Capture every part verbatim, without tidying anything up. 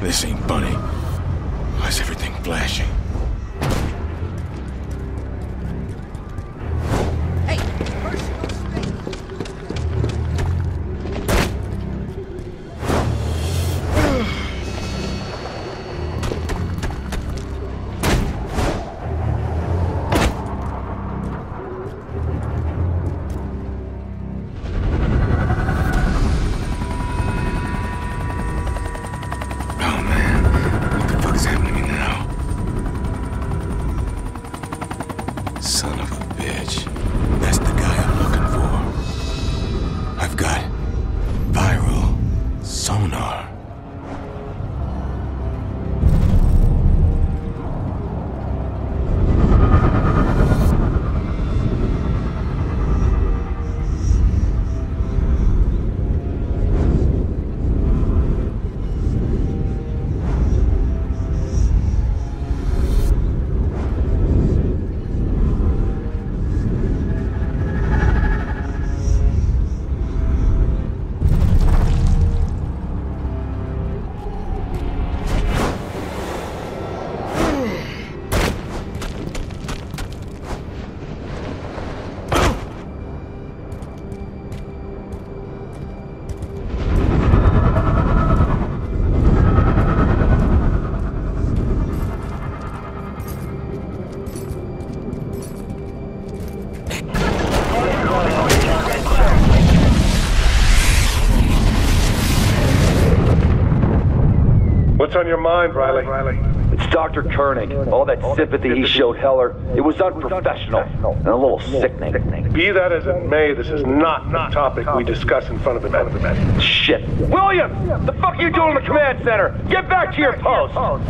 This ain't funny. Why is everything flashing? What's on your mind, Riley? It's Doctor Koenig. All that sympathy he showed Heller, it was unprofessional and a little sickening. Be that as it may, this is not the topic we discuss in front of the men. Shit. William! The fuck are you doing in the command center? Get back to your post! Koenig,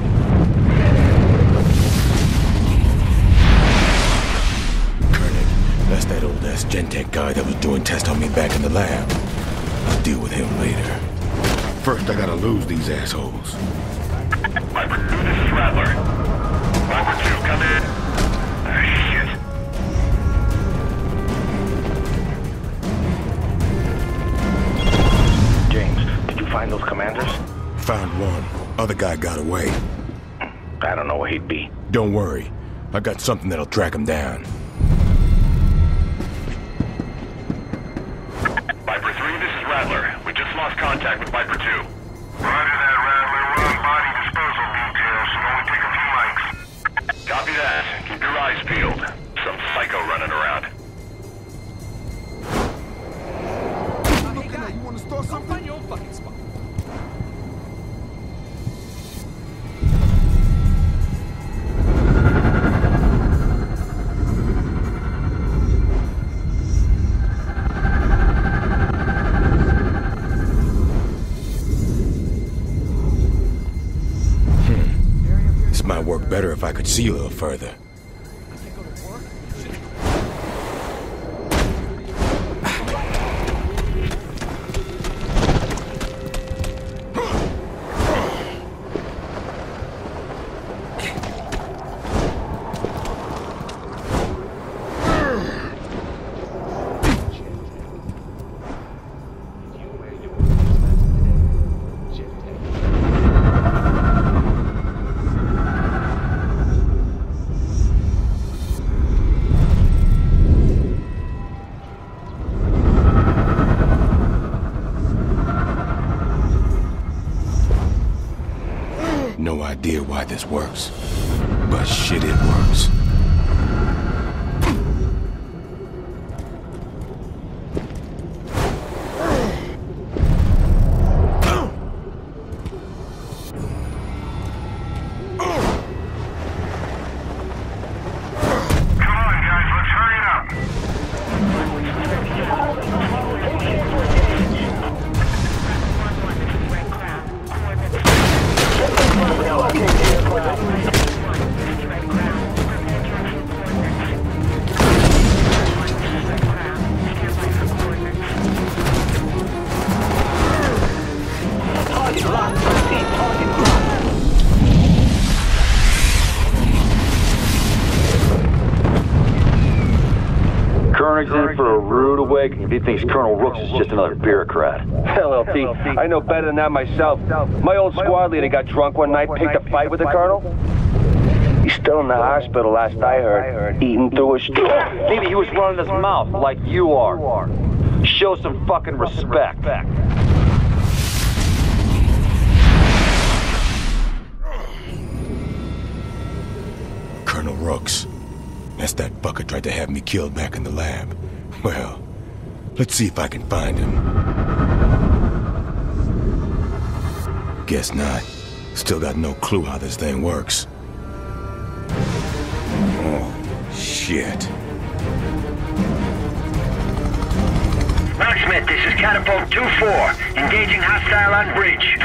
that's that old-ass GenTech guy that was doing tests on me back in the lab. I'll deal with him later. First, I gotta lose these assholes. Viper two, this is Rattler. Viper two, come in. Ah, shit. James, did you find those commanders? Found one. Other guy got away. I don't know where he'd be. Don't worry. I got something that'll track him down. Viper three, this is Rattler. We just lost contact with Viper two. Roger that, Rattler. We're on body disposal details, so only take a few mics. Copy that. Keep your eyes peeled. Some psycho running around. Hey, guy, you want to store something? Find your own fucking spot. Better if I could see a little further. Idea why this works, but shit, it works. Red Crown, we're in the Red Crown. quick if he thinks Colonel Rooks is just another bureaucrat. L L T, I know better than that myself. My old squad leader got drunk one night, picked a fight with the Colonel. He's still in the hospital, last I heard, eating through his... Maybe he was running his mouth like you are. Show some fucking respect. Colonel Rooks. That's that fucker tried to have me killed back in the lab. Well, let's see if I can find him. Guess not. Still got no clue how this thing works. Oh, shit. Marksmith, this is Catapult Two Four. Engaging hostile on bridge.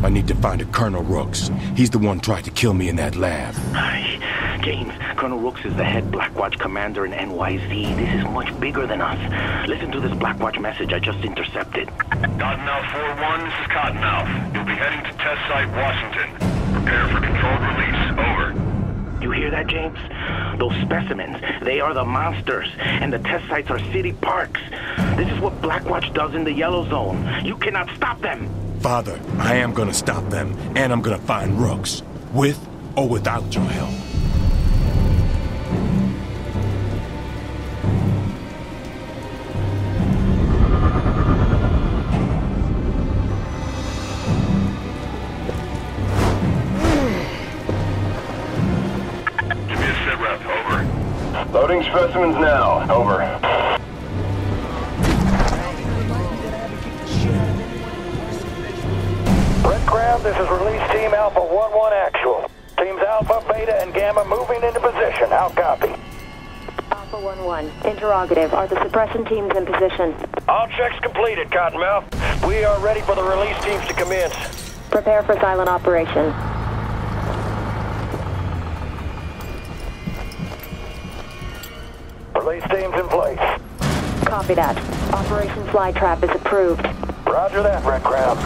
I need to find a Colonel Rooks. He's the one tried to kill me in that lab. Hi, James, Colonel Rooks is the head Blackwatch commander in N Y Z. This is much bigger than us. Listen to this Blackwatch message I just intercepted. Cottonmouth four one, this is Cottonmouth. You'll be heading to Test Site, Washington. Prepare for controlled release. Over. You hear that, James? Those specimens, they are the monsters, and the test sites are city parks. This is what Blackwatch does in the Yellow Zone. You cannot stop them. Father, I am gonna stop them, and I'm gonna find Rooks, with or without your help. Give me a sit rep, over. Loading specimens now, over. This is Release Team Alpha one one actual. Teams Alpha, Beta, and Gamma moving into position. How copy? Alpha one one, interrogative. Are the suppression teams in position? All checks completed, Cottonmouth. We are ready for the release teams to commence. Prepare for silent operation. Release teams in place. Copy that. Operation Flytrap is approved. Roger that, Red Crown.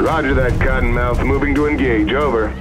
Roger that, Cottonmouth. Moving to engage. Over.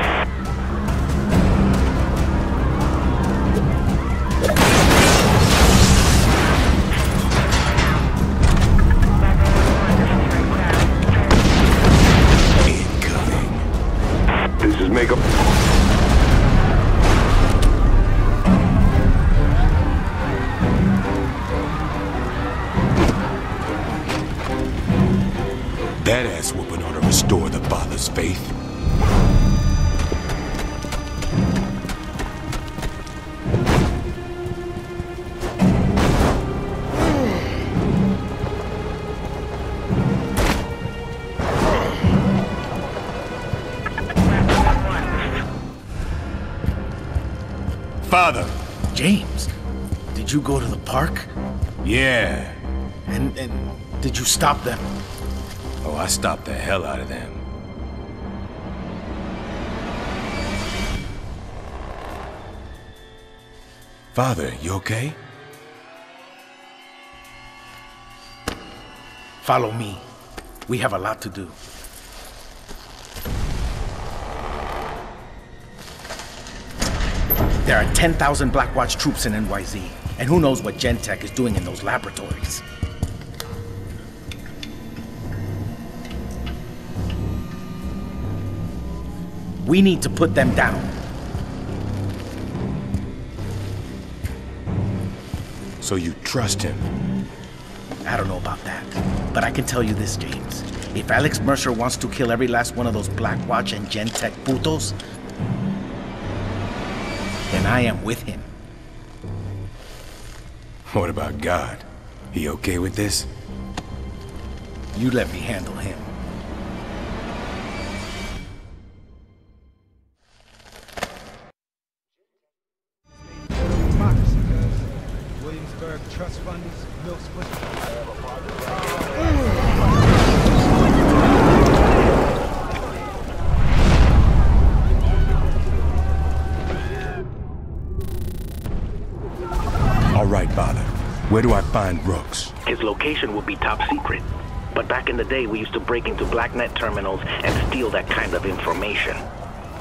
Father! James, did you go to the park? Yeah. And, and did you stop them? Oh, I stopped the hell out of them. Father, you okay? Follow me. We have a lot to do. There are ten thousand Blackwatch troops in N Y Z, and who knows what GenTech is doing in those laboratories. We need to put them down. So you trust him? I don't know about that, but I can tell you this, James. If Alex Mercer wants to kill every last one of those Blackwatch and GenTech putos, and I am with him. What about God? He okay with this? You let me handle him. Williamsburg Trust Fund is milk split. Right, Father. Where do I find Rooks? His location will be top secret. But back in the day, we used to break into BlackNet terminals and steal that kind of information.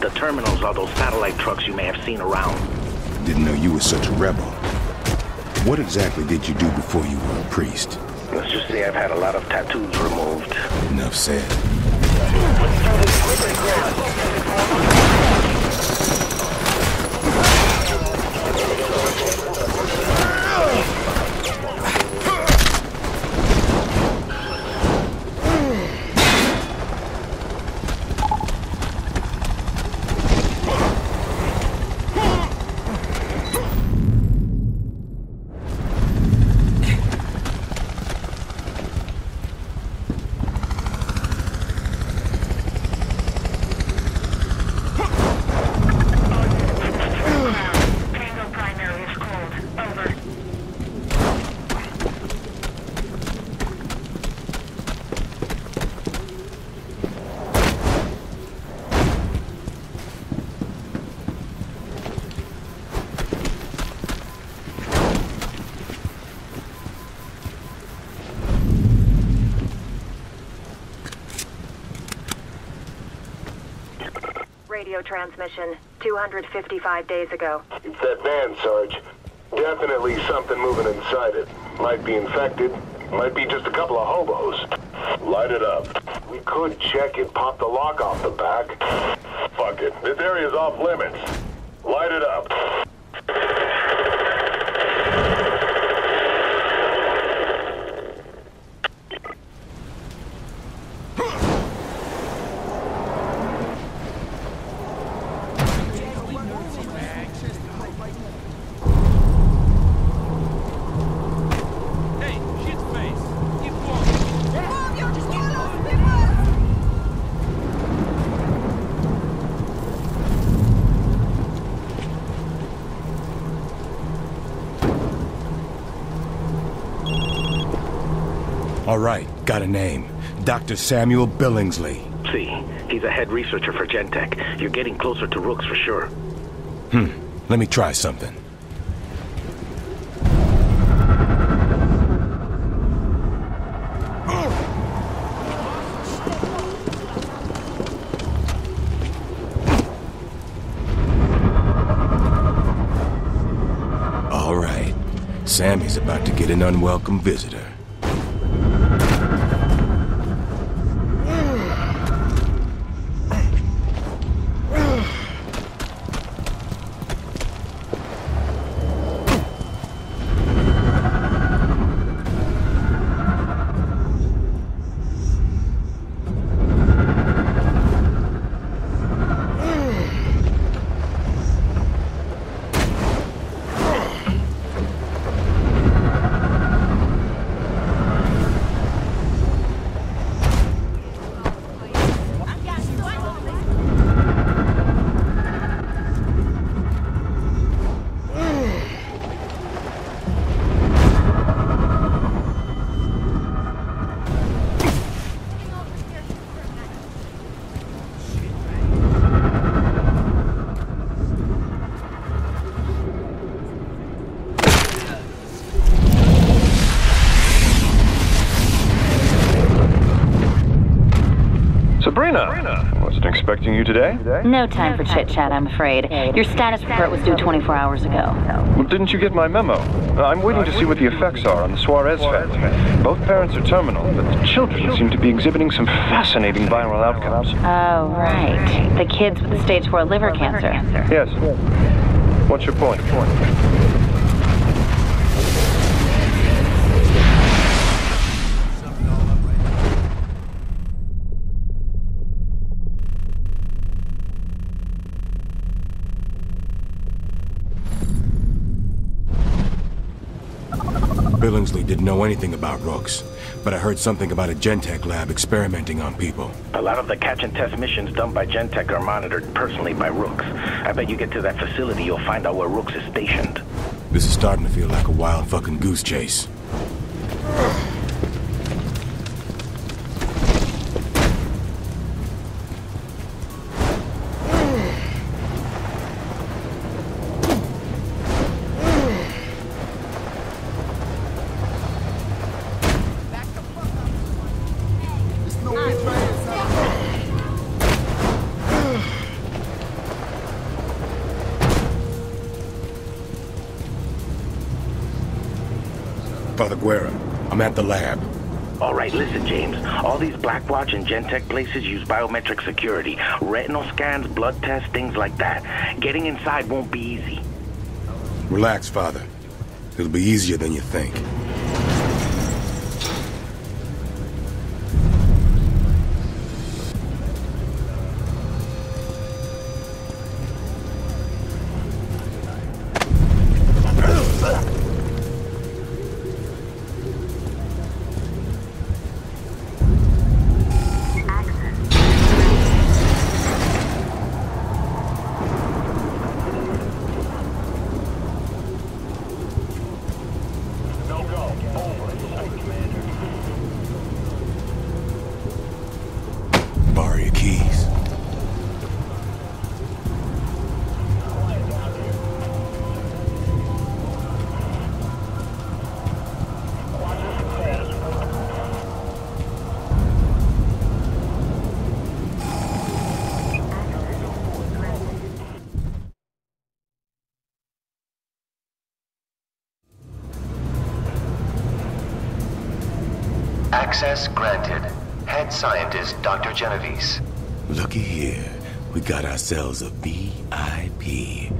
The terminals are those satellite trucks you may have seen around. Didn't know you were such a rebel. What exactly did you do before you were a priest? Let's just say I've had a lot of tattoos removed. Enough said. Radio transmission, two hundred fifty-five days ago. It's that van, Sarge. Definitely something moving inside it. Might be infected. Might be just a couple of hobos. Light it up. We could check and pop the lock off the back. Fuck it. This area's off limits. Light it up. All right, got a name. Doctor Samuel Billingsley. See, he's a head researcher for GenTech. You're getting closer to Rooks for sure. Hmm, let me try something. Sammy's about to get an unwelcome visitor. You today? No time for chit-chat, I'm afraid. Your status report was due twenty-four hours ago. Well, didn't you get my memo? I'm waiting to see what the effects are on the Suarez family. Both parents are terminal, but the children seem to be exhibiting some fascinating viral outcomes. Oh, right. The kids with the stage four liver cancer. Yes. What's your point? Billingsley didn't know anything about Rooks, but I heard something about a GenTech lab experimenting on people. A lot of the catch and test missions done by GenTech are monitored personally by Rooks. I bet you get to that facility, you'll find out where Rooks is stationed. This is starting to feel like a wild fucking goose chase. I'm at the lab. All right, listen, James. All these Blackwatch and GenTech places use biometric security. Retinal scans, blood tests, things like that. Getting inside won't be easy. Relax, Father. It'll be easier than you think. Access granted. Head scientist, Doctor Genovese. Looky here. We got ourselves a V I P.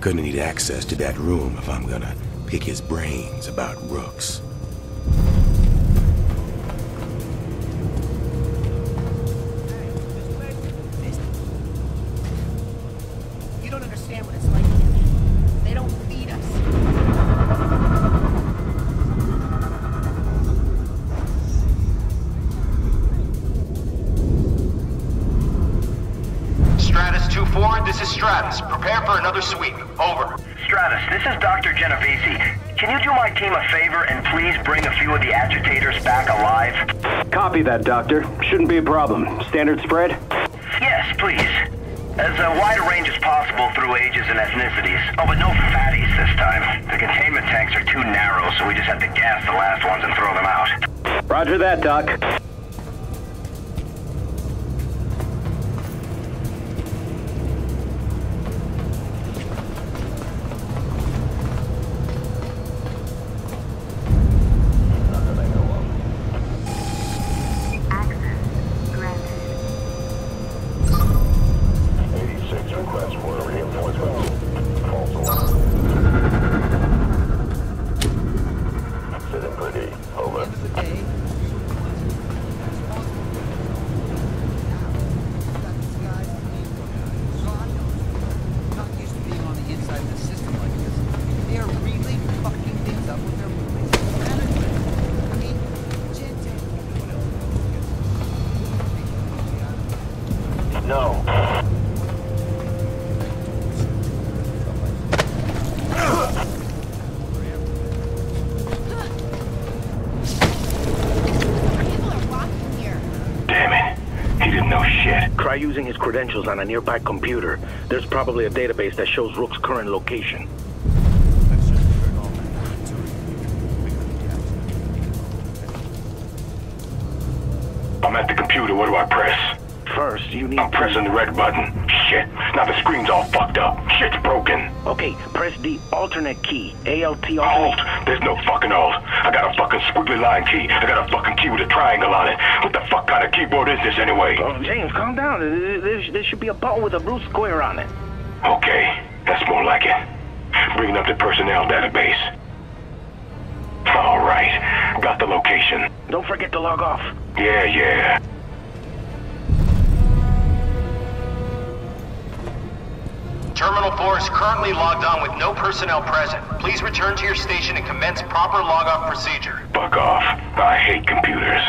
Gonna need access to that room if I'm gonna pick his brains about Rooks. Stratus, prepare for another sweep. Over. Stratus, this is Doctor Genovese. Can you do my team a favor and please bring a few of the agitators back alive? Copy that, Doctor. Shouldn't be a problem. Standard spread? Yes, please. As uh, wide a range as possible through ages and ethnicities. Oh, but no fatties this time. The containment tanks are too narrow, so we just have to gas the last ones and throw them out. Roger that, Doc. No. Try using his credentials on a nearby computer. There's probably a database that shows Rook's current location. I'm at the computer, what do I press? First, you need I'm to... pressing the red button. Shit, now the screen's all fucked up. Shit's broken. Okay, press the alternate key. A L T alternate... Alt! There's no fucking alt. I got a fucking squiggly line key. I got a fucking key with a triangle on it. What the fuck kind of keyboard is this anyway? Oh, James, calm down. There, there should be a button with a blue square on it. Okay, that's more like it. Bringing up the personnel database. All right, got the location. Don't forget to log off. Yeah, yeah. Terminal four is currently logged on with no personnel present. Please return to your station and commence proper log-off procedure. Fuck off. I hate computers.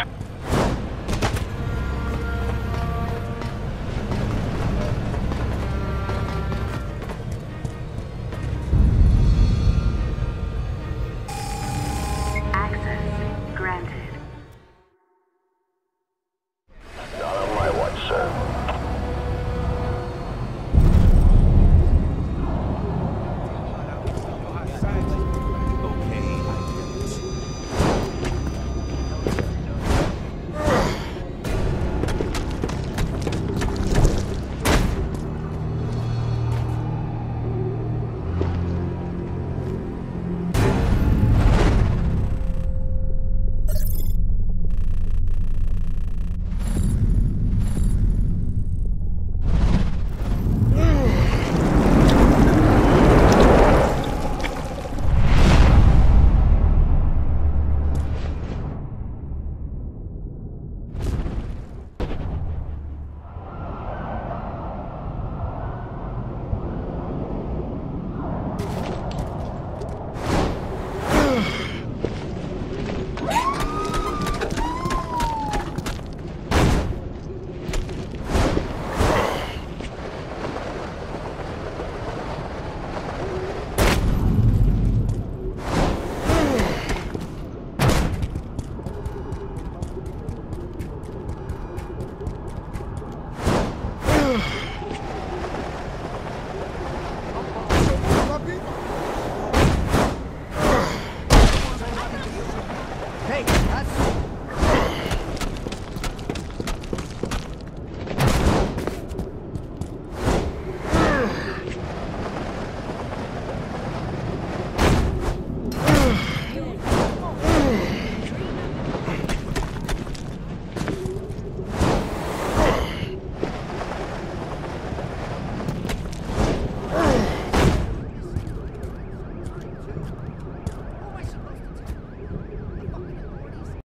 Ugh.